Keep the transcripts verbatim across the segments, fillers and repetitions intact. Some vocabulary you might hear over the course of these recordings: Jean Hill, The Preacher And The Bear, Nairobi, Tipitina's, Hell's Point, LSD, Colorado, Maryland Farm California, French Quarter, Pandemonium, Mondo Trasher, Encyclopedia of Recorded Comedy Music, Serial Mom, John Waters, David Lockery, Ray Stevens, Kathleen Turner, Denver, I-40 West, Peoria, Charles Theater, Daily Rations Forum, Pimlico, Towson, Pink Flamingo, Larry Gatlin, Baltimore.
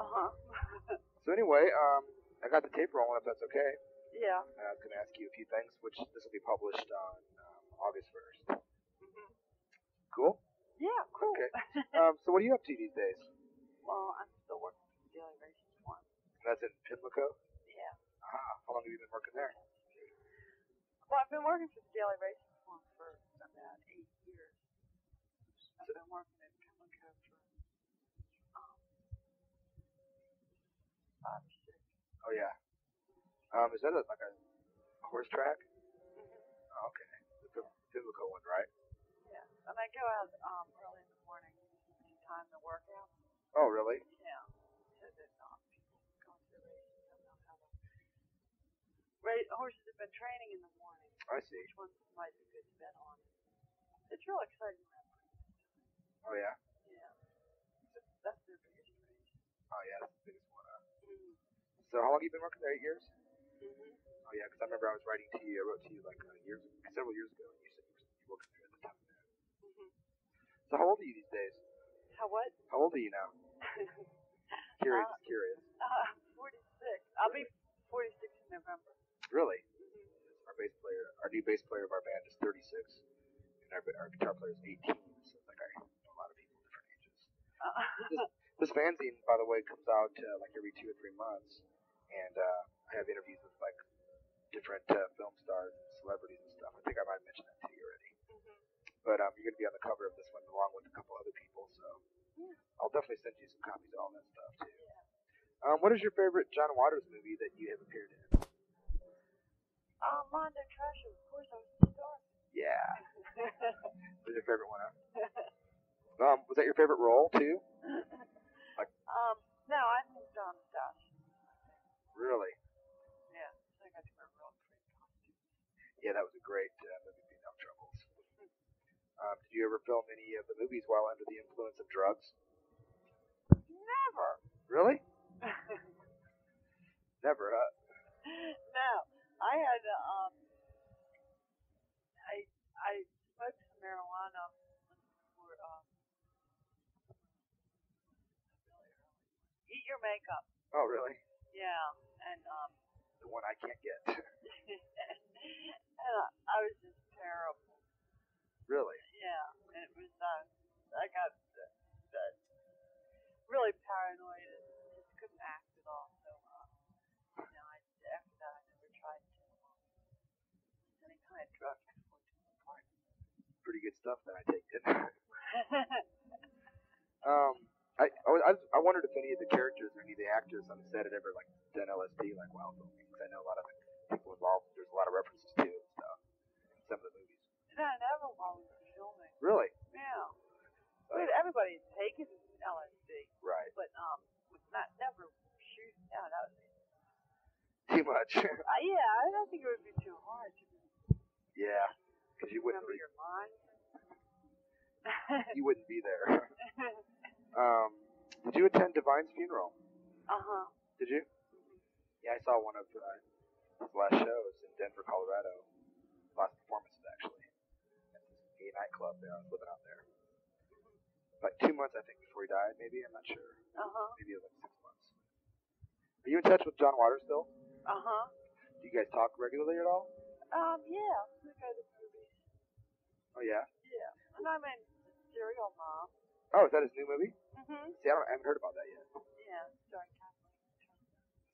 Uh-huh. So anyway, um, I got the tape rolling, if that's okay. Yeah. And I was going to ask you a few things, which this will be published on um, August first. Mm-hmm. Cool? Yeah, cool. Okay. um, so what are you up to these days? Well, I'm still working for the Daily Rations Forum. That's in Pimlico? Yeah. Ah, how long have you been working there? Well, I've been working for the Daily Rations Forum for about eight years. I've been working at Pimlico for um, five or six. Oh, yeah. Um, is that a, like a horse track? Mm-hmm. Oh, okay. The Pimlico one, right? Yeah. And I go out um, early in the morning in time to work out. Oh, really? Yeah. So that um, people go to the races and they'll have a race. Horses have been training in the morning. I see. Which ones might be good to bet on. It's real exciting. Oh, yeah? Yeah. That's their biggest race. Oh, yeah. That's the biggest one, huh? Mm-hmm. So how long have you been working there? Eight years? Mm-hmm. Oh, yeah, because I remember I was writing to you. I wrote to you like uh, years, several years ago, and you said you were working there at the time. Mm-hmm. So how old are you these days? How what? How old are you now? Curious, uh, curious. Uh, forty-six. Really? I'll be forty-six in November. Really? Mm-hmm. Our bass player, our new bass player of our band is thirty-six, and our, our guitar player is eighteen. So like I know a lot of people of different ages. Uh, this, this fanzine, by the way, comes out uh, like every two or three months, and. Uh, I have interviews with like different uh, film stars and celebrities and stuff. I think I might have mentioned that to you already. Mm-hmm. But um, you're going to be on the cover of this one along with a couple other people, so yeah. I'll definitely send you some copies of all that stuff too. Yeah. Um, what is your favorite John Waters movie that you have appeared in? Um, Mondo Trasher, of course. I was the star. Yeah. What's your favorite one? Huh? um, was that your favorite role too? Like, um, no, I think John Waters. Really? Yeah, that was a great uh, movie, Female Troubles. Um, did you ever film any of the movies while under the influence of drugs? Never. Really? Never, huh? No. I had, um, I I smoked some marijuana for, um, Eat Your Makeup. Oh, really? Yeah, and, um. The one I can't get. And I, I was just terrible. Really? Yeah. It was, uh, I got uh, uh, really paranoid and just couldn't act at all. So, uh, you know, I, after that, I never tried to uh, any kind of drug before doing the party. Pretty good stuff that I take it. um, I, I, I wondered if any of the characters or any of the actors on the set had ever, like, done L S D, like, while filming, because I know a lot of the people involved, there's a lot of references to it, so, in some of the movies. No, never while we were filming. Really? Yeah. So, I mean, everybody had taken L S D. Right. But, um, not, never shooting. No, that would be too much. uh, yeah, I don't think it would be too hard to yeah, because you wouldn't be. Your mind. You wouldn't be there. um, did you attend Divine's funeral? Uh-huh. Did you? Mm-hmm. Yeah, I saw one of, uh, his last shows in Denver, Colorado. Last performances, actually. At a nightclub there. I was living out there. Like two months, I think, before he died, maybe. I'm not sure. Uh-huh. Maybe it was like six months. Are you in touch with John Waters still? Uh-huh. Do you guys talk regularly at all? Um, yeah. We go to movies. Oh, yeah? Yeah. And I'm in Serial Mom. Oh, is that his new movie? Mm-hmm. See, I, don't, I haven't heard about that yet. Yeah, sorry.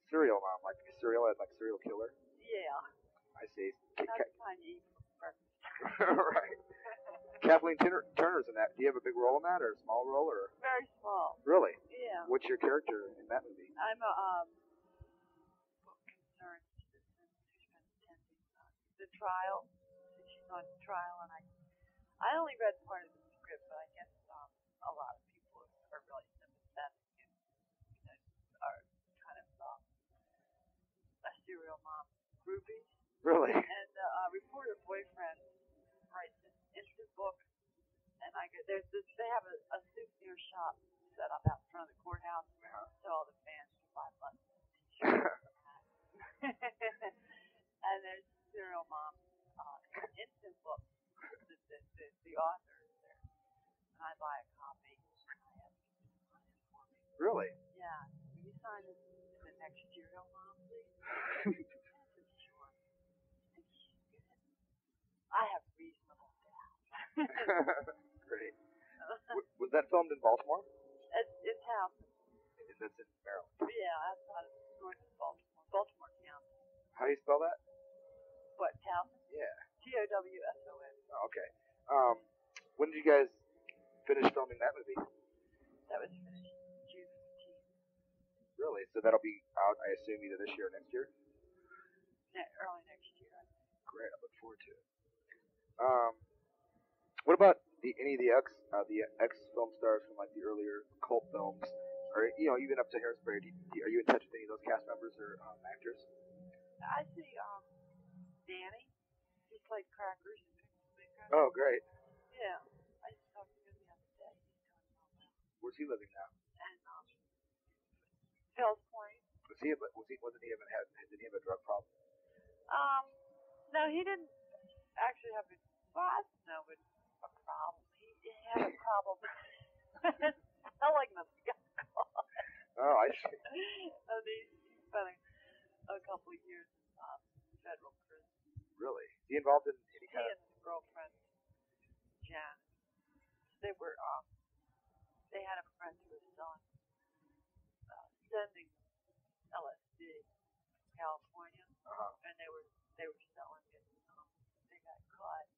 Serial Mom, like a serial, like serial killer? Yeah. I see. That's kind of easy for breakfast. Right. Kathleen Turner, Turner's in that. Do you have a big role in that, or a small role, or? Very small. Really? Yeah. What's your character in that movie? I'm a um, concerned citizen who spent ten weeks the trial. She's on trial, and I, I only read part of the script, but I guess um, a lot of people are really sympathetic and you know, are. Serial Mom groupies. Really? And uh, a reporter boyfriend writes this instant book, and I go, there's this, they have a, a souvenir shop set up out in front of the courthouse where uh-huh. So all the fans can buy buttons and t-shirts. And there's Serial Mom, uh, instant book, the, the, the, the author is there, and I buy a copy. And I have it for me. Really? Yeah. on to the next Serial Mom, please? Sure. I think she's good. I have reasonable doubt. Great. W- was that filmed in Baltimore? It's, it's happened. And that's in Maryland? Yeah, outside of north of Baltimore. Baltimore County. How do you spell that? What, town? Yeah. T O W S O N. Oh, okay. Um, when did you guys finish filming that movie? That was finished June fifteenth. Really? So that'll be out, I assume, either this year or next year? Ne- early next year, I think. Great. I look forward to it. Um, what about the, any of the ex, uh, the ex-film stars from, like, the earlier cult films? Or, you know, even up to Hairspray, do you, do, are you in touch with any of those cast members or um, actors? I see, um, Danny. He played Crackers in Pimlico. Oh, great. Yeah. I just talked to him the other day. He's doing well now. Where's he living now? And, um, Hell's Point. Was he, was he, wasn't he even have, did he have a drug problem? Um, no, he didn't actually have a, well, I don't know, it was a problem. He, he had a problem selling them to God. Oh, I see. And he, he spent a, a couple of years in um, federal prison. Really? Is he involved in any kind of... He and his girlfriend, Jan. They were, um, they had a friend who was selling, uh, sending L S D to California, uh-huh. and they were, they were selling it, um, they got caught, and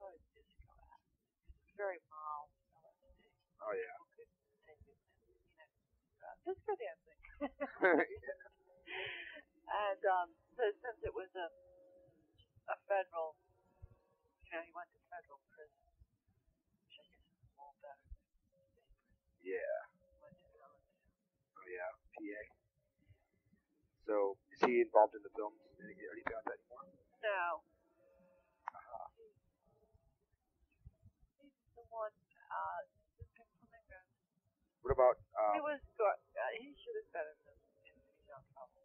so it just go out. It's very mild L S D. Oh, yeah. People could take it, and, you know, uh, just for dancing. Yeah. And, um, so since it was a, a federal, you know, he went to federal prison, which I guess is a little better than state prison. Yeah. He went to Maryland. Oh, yeah, P A. So, is he involved in the film? Did he already got that anymore? No. Uh-huh. He's, he's the one, uh, the Pink Flamingo. What about, um... He was good. Uh, he should have been in the female trouble.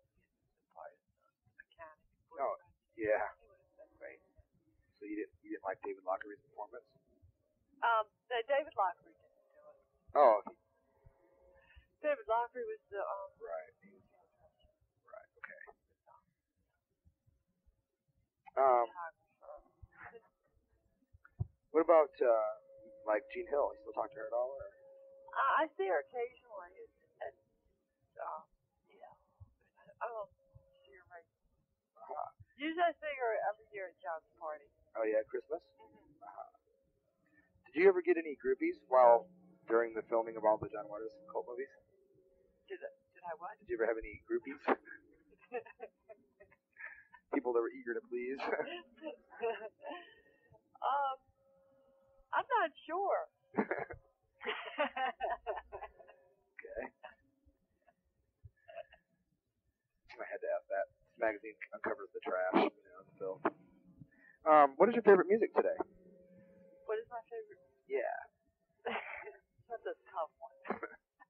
Oh, yeah. Right. So you didn't, you didn't like David Lockery's performance? Um, no, David Lockery didn't do it. Oh. David Lockery was the, um... Right. He was the right, okay. Um... What about, uh, like, Jean Hill? You still talk to her at all, or...? Uh, I see her occasionally. It's, it's, uh, yeah. Oh. Usually I see her every year at John's party. Oh, yeah, Christmas? Mm-hmm. Uh-huh. Did you ever get any groupies while during the filming of all the John Waters cult movies? Did I, did I what? Did you ever have any groupies? People that were eager to please? um, I'm not sure. Okay. I had to ask that. Magazine uncovers the trash, you know, so. Um, what is your favorite music today? What is my favorite music? Yeah. That's a tough one.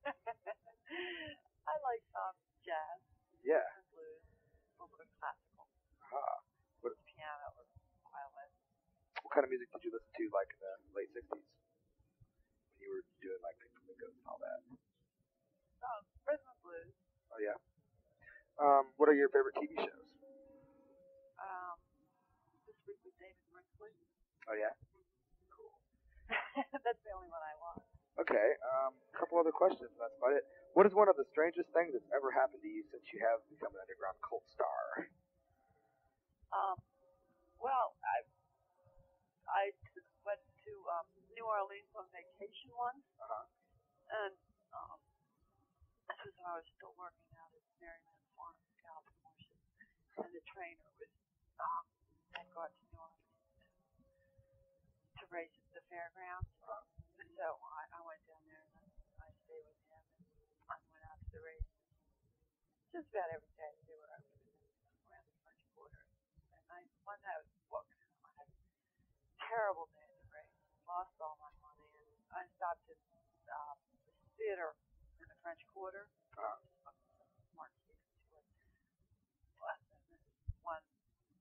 I like, um, jazz. Yeah. Blues, a little bit of classical. Uh-huh. What, piano or violin. What kind of music did you listen to, like, in the late sixties? When you were doing, like, Pimlico's and all that? Um, rhythm and blues. Oh, yeah. Um, what are your favorite T V shows? Um, this week with David Lockery. Oh, yeah? Cool. That's the only one I want. Okay, um, a couple other questions, that's about it. What is one of the strangest things that's ever happened to you since you have become an underground cult star? Um, well, I, I went to, um, New Orleans on vacation once. Uh-huh. And, um, this was when I was still working out at Maryland Farm California, and the trainer was um, had gone to New Orleans to race at the fairgrounds, and so I, I went down there and I, I stayed with him, and I went out to the race just about every day. They were open around the French Quarter, and I one night I was walking home. I had a terrible day at the race, lost all my money, and I stopped at uh, the theater in the French Quarter. Uh-huh. One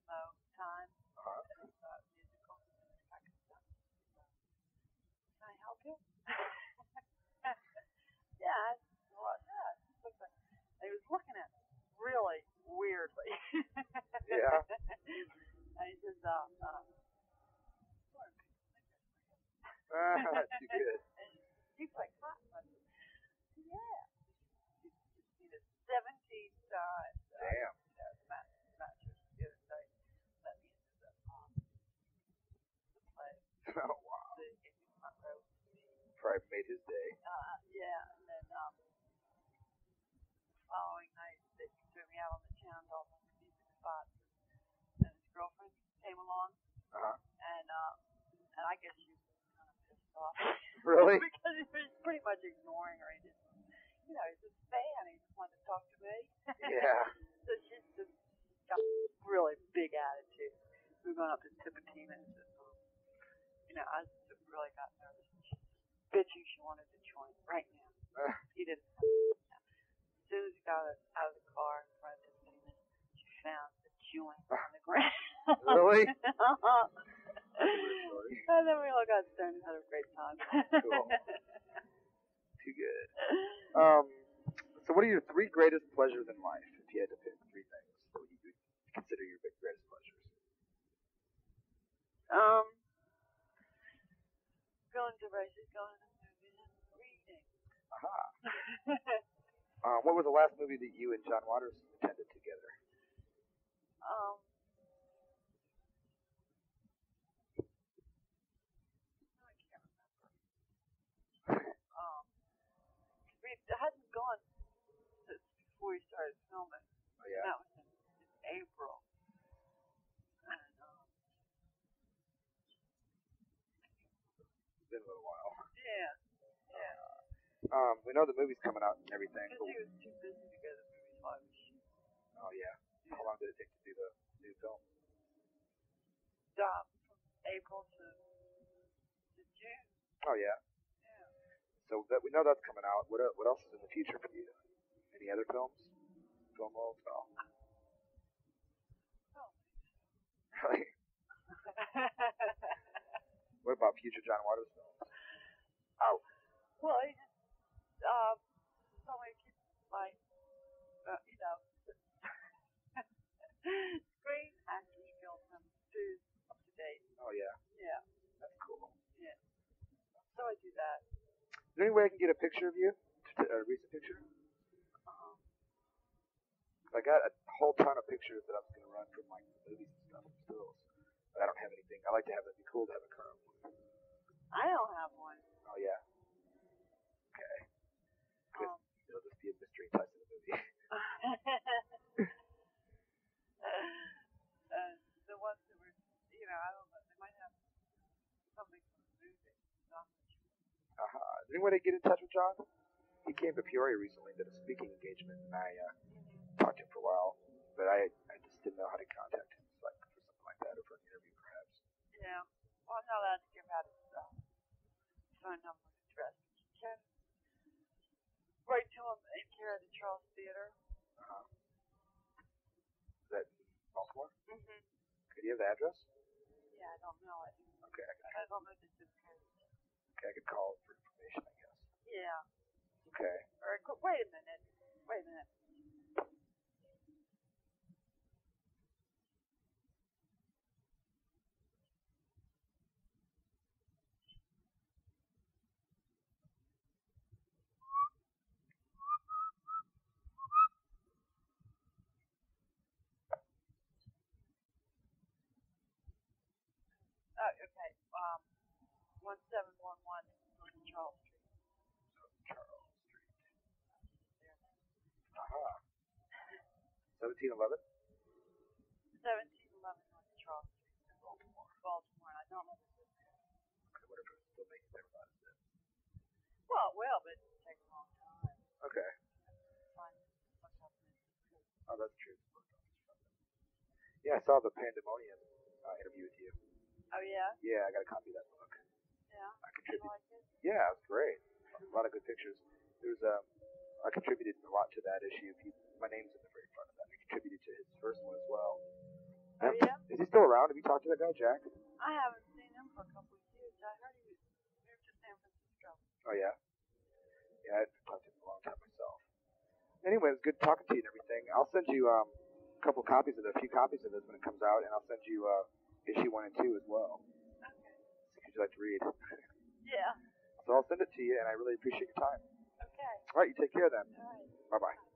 low time, uh-huh. And it's a musical, and I could stop. Can I help you? Yeah, I weirdly. Yeah. I just, um, um, ah, too good. She's like, hot. Yeah. She's seen it seventeen times. Damn. Uh, you know, the match, the match was the other night. Let me into the, um, the play. Oh, wow. The, it was my road. Probably made his day. Uh, yeah. And then, um, following night, they threw me out on the town to all the music spots. And his girlfriend came along. Uh-huh. And, um, uh, and I guess she was kind of pissed off. Really? Because he was pretty much ignoring her. He didn't, you know, he's a fan. He just wanted to talk to me. Yeah. So she's just got a really big attitude. We were going up to Tipitina's. And, um, you know, I just really got nervous. And she's bitching. She wanted to join right now. Uh. He didn't. As soon as he got out of the car in front of Tipitina's, she found the joint on the ground. Really? And then we all got stoned and had a great time. Cool. Too good. Um, so what are your three greatest pleasures in life? If you had to pick three things, what do you consider your big greatest pleasures? Um, going to races, going to the movies, and reading. Aha. uh, what was the last movie that you and John Waters attended together? Um. It hadn't gone since before we started filming. Oh, yeah. That was in, in April. And, um, it's been a little while. Yeah. Yeah. Uh, um, we know the movie's coming out and everything. Because he was too busy to go to the movies while we shoot. Oh, yeah. yeah. How long did it take to do the new film? Stop from April to, to June. Oh, yeah. So that, we know that's coming out. What what else is in the future for you? Any other films? Film roles? No. Oh. Really? What about future John Waters films? Oh, well, he just um, told me to keep my, uh, you know, screen acting skills and food up to date. Oh, yeah. Yeah. That's cool. Yeah. So I do that. Is there any way I can get a picture of you? A recent picture? Um, I got a whole ton of pictures that I was going to run from like the movies and stuff and stills. But I don't have anything. I like to have it. It'd be cool to have a current one. I don't have one. Oh, yeah. Okay. Um, it'll just be a mystery type of the movie. uh, the ones that were, you know, I don't know. They might have something from the movie. Uh-huh. Is there any way to get in touch with John? He came to Peoria recently, did a speaking engagement, and I uh, talked to him for a while, but I I just didn't know how to contact him, like for something like that, or for an interview, perhaps. Yeah. Well, I'm not allowed to give out his uh, phone number and address. You can write to him in care of the Charles Theater. Uh-huh. Is that Baltimore? Mm-hmm. Could you have the address? Yeah, I don't know it. Okay. I, I don't know the zip code. I could call for information, I guess. Yeah. Okay. Or, wait a minute. Wait a minute. Oh, okay. Um. One seven one one Charles Street. So Charles Street. Aha. Seventeen eleven. Seventeen eleven on Charles Street in Baltimore. Baltimore. I don't know if it's there. Okay, what if it's still making everybody this? Well, well, but it takes a long time. Okay. Oh, that's true. Yeah, I saw the Pandemonium uh, interview with you. Oh yeah. Yeah, I got a copy of that book. Yeah, I contributed. Like it? Yeah, it was great. A lot of good pictures. There's um, I contributed a lot to that issue. He, my name's in the very front of that. I contributed to his first one as well. Oh, um, yeah? Is he still around? Have you talked to that guy, Jack? I haven't seen him for a couple of years. I heard he moved to San Francisco. Oh yeah, yeah. I haven't talked to him for a long time myself. Anyway, it was good talking to you and everything. I'll send you um, couple copies of this, a few copies of this when it comes out, and I'll send you uh, issue one and two as well. Okay. If you'd like to read. Yeah. So I'll send it to you, and I really appreciate your time. Okay. All right, you take care then. All right. Bye-bye.